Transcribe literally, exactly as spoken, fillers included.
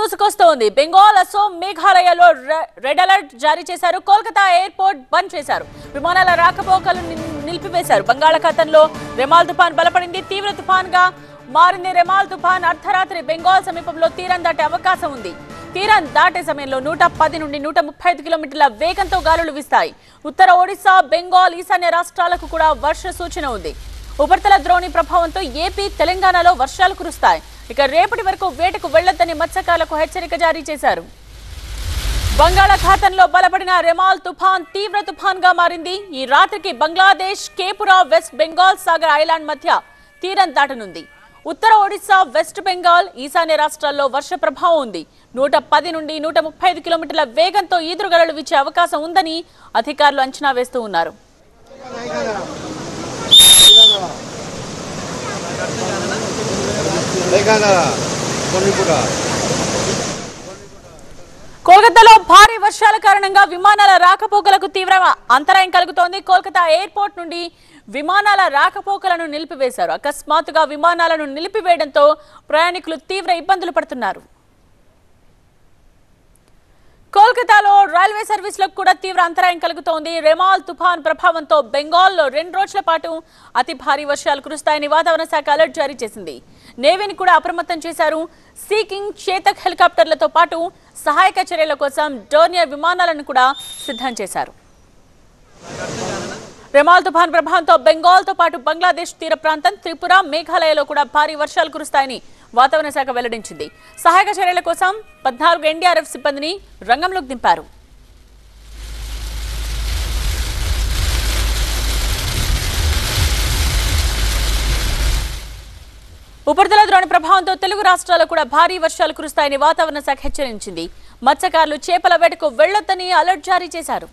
దూసుకొస్తోంది. బెంగాల్, అసోం, మేఘాలయలో red alert జారీ చేశారు. కోల్కతా ఎయిర్పోర్ట్ బంద్ చేశారు. విమానాల రాకపోకలు నిలిపివేశారు. బంగాళాఖాతంలో రెమాల్ తుఫాన్ బలపడింది. తీవ్ర తుఫాన్గా మారింది. రెమాల్ తుఫాన్ అర్ధరాత్రి బెంగాల్ సమీపంలో తీరం దాటే అవకాశం ఉంది. తీరం దాటే సమయంలో నూట పది నుండి నూట ముప్పై ఐదు కిలోమీటర్ల వేగంతో గాలులు వీస్తాయి. ఉత్తర ఒడిశా, బెంగాల్, ఈశాన్య రాష్ట్రాలకు కూడా వర్ష సూచన ఉంది. ఉపరితల ద్రోణి ప్రభావంతో ఏపీ, తెలంగాణలో వర్షాలు కురుస్తాయి. ఇక రేపటి వరకు వేటకు వెళ్లొద్దని మత్స్యకారులకు హెచ్చరిక జారీ చేశారు. బంగాళాఖాతంలో బలపడిన రెమాల్ తుఫాన్ తీవ్ర తుఫాన్గా మారింది. ఈ రాత్రికి బంగ్లాదేశ్, కేపురా, వెస్ట్ బెంగాల్, సాగర్ ఐలాండ్ మధ్య తీరం దాటనుంది. ఉత్తర ఒడిశా, వెస్ట్ బెంగాల్, ఈశాన్య రాష్ట్రాల్లో వర్ష ప్రభావం ఉంది. నూట పది నుండి నూట ముప్పై ఐదు కిలోమీటర్ల వేగంతో ఈదురుగాలు వీచే అవకాశం ఉందని అధికారులు అంచనా వేస్తూ ఉన్నారు. కోల్కతాలో భారీ వర్షాల కారణంగా విమానాల రాకపోకలకు తీవ్ర అంతరాయం కలుగుతోంది. కోల్కతా ఎయిర్పోర్ట్ నుండి విమానాల రాకపోకలను నిలిపివేశారు. అకస్మాత్తుగా విమానాలను నిలిపివేయడంతో ప్రయాణికులు తీవ్ర ఇబ్బందులు పడుతున్నారు. కోల్కతాలో రైల్వే సర్వీసులకు కూడా తీవ్ర అంతరాయం కలుగుతోంది. రెమాల్ తుఫాన్ ప్రభావంతో బెంగాల్లో రెండు రోజుల పాటు అతి భారీ వర్షాలు కురుస్తాయని వాతావరణ శాఖ అలర్ట్ జారీ చేసింది. నేవీని కూడా అప్రమత్తం చేశారు. సీకింగ్, చేతక్ హెలికాప్టర్లతో పాటు సహాయక చర్యల కోసం డోర్నియర్ విమానాలను కూడా సిద్ధం చేశారు. రెమాల్ తుఫాన్ ప్రభావంతో బెంగాల్తో పాటు బంగ్లాదేశ్ తీర ప్రాంతం, త్రిపుర, మేఘాలయలో కూడా భారీ వర్షాలు కురుస్తాయని వాతావరణ శాఖ వెల్లడించింది. సహాయక చర్యల కోసం పద్నాలుగు ఎన్డీఆర్ఎఫ్ సిబ్బందిని రంగంలోకి దింపారు. ఉపరితల ద్రోణి ప్రభావంతో తెలుగు రాష్ట్రాల్లో కూడా భారీ వర్షాలు కురుస్తాయని వాతావరణ శాఖ హెచ్చరించింది. మత్స్యకారులు చేపల వేటకు వెళ్లొద్దని అలర్ట్ జారీ చేశారు.